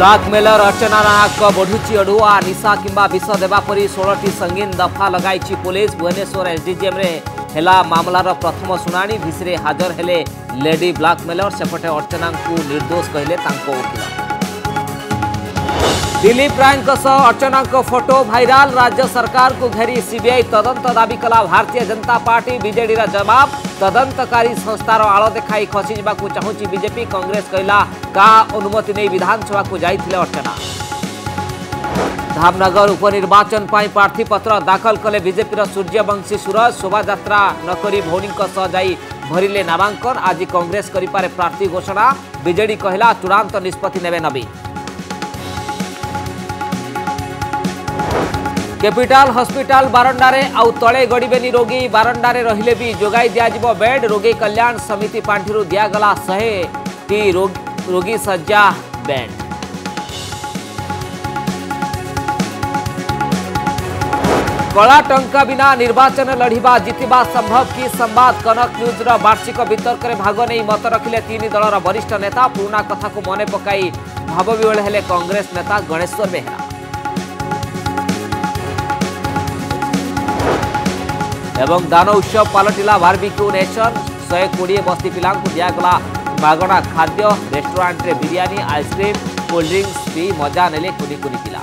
ब्लाकमेलर अर्चना नाग बढ़ुची अड़ुआ निशा किंबा विष देवापरी 16टी संगीन दफा लगाई पुलिस। भुवनेश्वर एसडीजेएम हेला मामलार प्रथम शुणाणी भिसरे हाजर हेले लेडी ब्लाकमेलर सेपटे अर्चना को निर्दोष कहले वकील। दिलीप राय अर्चना फोटो भाइराल, राज्य सरकार को घेरी सीबीआई तदंत दाबी कला भारतीय जनता पार्टी। बीजेडी जवाब, तदंतकारी संस्थार आड़ देखाई खसी जावाक चाहूँगी बीजेपी। कांग्रेस कहला का अनुमति नहीं विधानसभा को जाई अर्चना। धामनगर उपनिर्वाचन प्रार्थी पत्र दाखल कले बीजेपी सूर्यवंशी सुरज। शोभा यात्रा नकरी भौणी जाई भरिले नामांकन। आज कांग्रेस करिपारे प्रार्थी घोषणा। बीजेडी कहला चूड़ांत निष्पत्ति नेबे नवीन। कैपिटाल हॉस्पिटल बारंडार आउ तले गड़बे रोगी, बारंडार रहिले भी जोगाई दिया बेड। रोगी कल्याण समिति पांठि दिगला 100टी रोगी सज्जा बेड। कला टंका बिना निर्वाचन लड़िबा जितिबा संभव कि संवाद। कनक न्यूजर वार्षिक वितर्क में भाग नहीं मत रखिले तीन दलर वरिष्ठ नेता। पुराणा कथा को मन पकाई भावविहल हेले कांग्रेस नेता गणेश्वर बेहरा। एवं दान उत्सव पलटिला बारबिक्यू नेशन। 120 बस्ती पिला दिगला मागणा खाद्य। रेस्टोरेंट रे बिरियानी, आइसक्रीम, कोल्ड ड्रिंक्स भी मजा नेले कुनी कुनी पिला।